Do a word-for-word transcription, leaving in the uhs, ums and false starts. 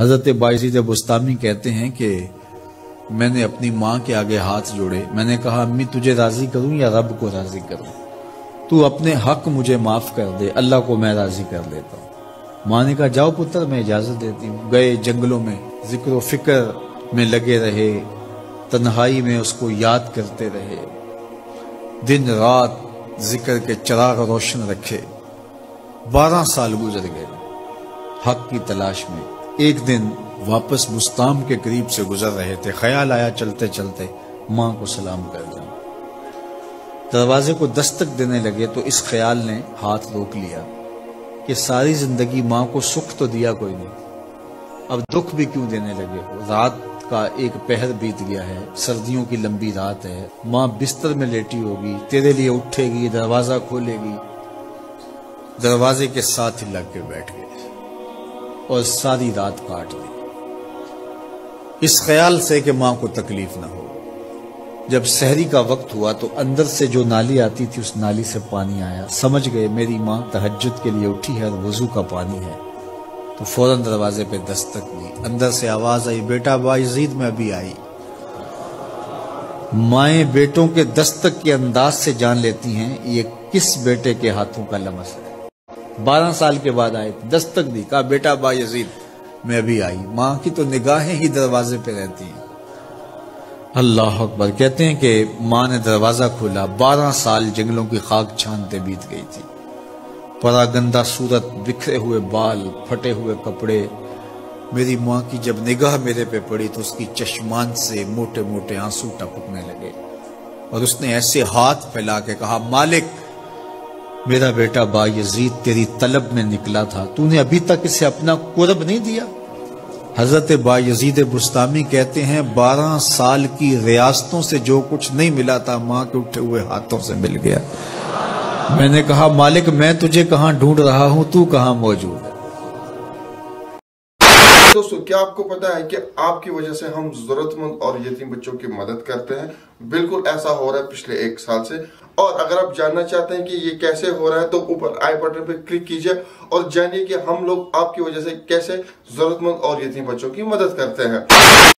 हज़रत बायज़ीद बुस्तामी कहते हैं कि मैंने अपनी माँ के आगे हाथ जोड़े, मैंने कहा अम्मी तुझे राज़ी करूं या रब को राज़ी करूं, तू अपने हक मुझे माफ़ कर दे, अल्लाह को मैं राज़ी कर लेता हूं। माँ ने कहा जाओ पुत्र मैं इजाज़त देती हूं। गए जंगलों में जिक्र फिक्र में लगे रहे, तन्हाई में उसको याद करते रहे, दिन रात जिक्र के चिराग रोशन रखे। बारह साल गुजर गए हक की तलाश में। एक दिन वापस बुस्ताम के करीब से गुजर रहे थे, ख्याल आया चलते चलते माँ को सलाम कर जाऊं। दरवाजे को दस्तक देने लगे तो इस ख्याल ने हाथ रोक लिया कि सारी जिंदगी माँ को सुख तो दिया कोई नहीं, अब दुख भी क्यों देने लगे हो। रात का एक पहर बीत गया है, सर्दियों की लंबी रात है, माँ बिस्तर में लेटी होगी, तेरे लिए उठेगी, दरवाजा खोलेगी। दरवाजे के साथ ही लग के बैठ गए और सारी रात काट दी इस ख्याल से कि मां को तकलीफ ना हो। जब सहरी का वक्त हुआ तो अंदर से जो नाली आती थी उस नाली से पानी आया, समझ गए मेरी मां तहज्जुद के लिए उठी है और वजू का पानी है। तो फौरन दरवाजे पे दस्तक दी, अंदर से आवाज आई बेटा बायज़ीद में अभी आई। माएं बेटों के दस्तक के अंदाज से जान लेती हैं ये किस बेटे के हाथों का लमस है। बारह साल के बाद आए, दस्तक दी, कहा बेटा बायज़ीद मैं अभी आई। माँ की तो निगाहें ही दरवाजे पे रहती हैं। अल्लाह अकबर। कहते हैं कि माँ ने दरवाजा खोला, बारह साल जंगलों की खाक छानते बीत गई थी। परागंदा सूरत, बिखरे हुए बाल, फटे हुए कपड़े। मेरी माँ की जब निगाह मेरे पे पड़ी तो उसकी चश्मान से मोटे मोटे आंसू टपकने लगे और उसने ऐसे हाथ फैला के कहा मालिक मेरा बेटा बायज़ीद तेरी तलब में निकला था, तूने अभी तक इसे अपना कुर्ब नहीं दिया। हज़रत बायज़ीद बुस्तामी कहते हैं बारह साल की रियासतों से जो कुछ नहीं मिला था माँ के उठे हुए हाथों से मिल गया। मैंने कहा मालिक मैं तुझे कहाँ ढूंढ रहा हूँ, तू कहाँ मौजूद है। दोस्तों क्या आपको पता है कि आपकी वजह से हम जरूरतमंद और यतीम बच्चों की मदद करते हैं। बिल्कुल ऐसा हो रहा है पिछले एक साल से। और अगर आप जानना चाहते हैं कि ये कैसे हो रहा है तो ऊपर आई बटन पर क्लिक कीजिए और जानिए कि हम लोग आपकी वजह से कैसे जरूरतमंद और यतीम बच्चों की मदद करते हैं।